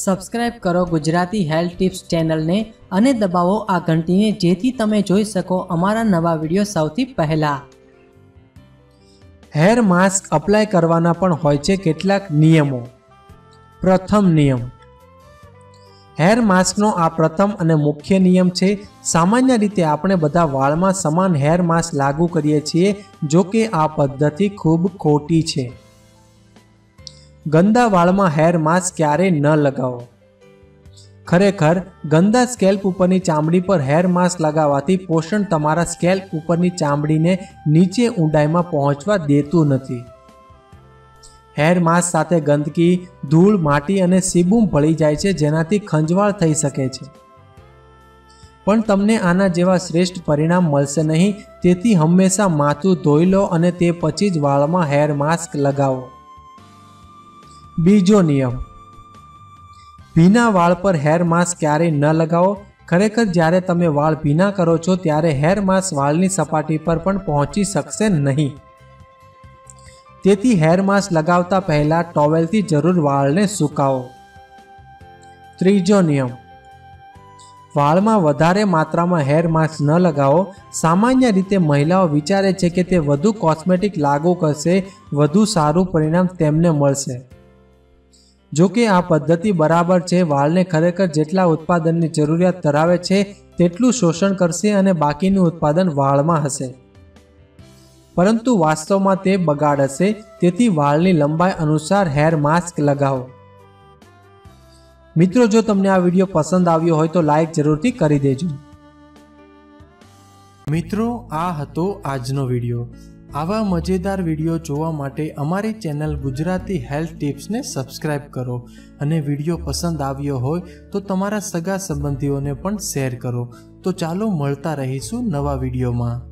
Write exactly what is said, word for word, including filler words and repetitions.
Subscribe करो Gujarati health tips channel ने अने दबावो आ घंटी ने जेथी तमे जोई सको अमारा नवा विडियो सौथी पहला। हेयर मास्क अप्लाय करवाना पण होय छे केटलाक नियमो। प्रथम नियम, हेयर मास्कनो आ प्रथम अने मुख्य नियम छे। सामान्य रीते आपणे बधा वाळमां समान हेयर मास्क लागू करीए छीए, जो के आ पद्धति खूब खोटी छे। गंदा वाळमां हेयर मास्क क्यारे न लगावो। खरेखर गंदा स्केल्प उपरनी चामड़ी पर हेयर मास्क लगावाथी पोषण तमारा स्केल्प उपरनी चामड़ीने नीचे ऊंडाईमां पहोंचवा देतुं नथी। हेयर मास्क साथे गंदगी, धूल, माटी अने सीबूम भळी जाय छे, जेनाथी खंजवाळ थई शके छे। पण तमने आना जेवा श्रेष्ठ परिणाम मळशे नहीं, तेथी हमेशा माथुं धोई लो अने ते पछी ज वाळमां हेयर मास्क लगावो। बीजो नियम, भीना वाळ पर हेयर मास्क क्यारे न लगाओ। खरेखर ज्यारे तमे वाळ भीना करो छो त्यारे हेयर मास्क वाळनी सपाटी पर पण पहोंची शकशे नहीं। तेथी हेयर मास्क लगावता पहला टॉवेल थी जरूर वाळने सुकावो। त्रीजो नियम, वाळमां वधारे मात्रामां हेयर मास्क न लगाओ। सामान्य रीते महिलाओं विचारे छे के ते वधु कॉस्मेटिक लागू करशे वधु सारू परिणाम तेमने मळशे। जो कि आ पद्धति बराबर छे। वाळने खरेखर जेटला उत्पादननी जरूरियात धरावे छे तेटलुं शोषण करशे अने बाकीनुं उत्पादन वाळमां हशे, परंतु वास्तवमां ते बगाड हशे। तेथी वाळनी लंबाई अनुसार हेयर मास्क लगावो। मित्रों, जो तमने आ विडियो पसंद आव्यो होय तो लाइक जरूरथी करी देजो। मित्रों, आ हतो आजनो विडियो। आवा मजेदार वीडियो जोवा माटे अमारी चैनल गुजराती हेल्थ टिप्स ने सब्सक्राइब करो अने वीडियो पसंद आव्यो होय तो तमारा सगा संबंधीओने पण शेर करो। तो चालो मळता रहीशुं नवा वीडियो में।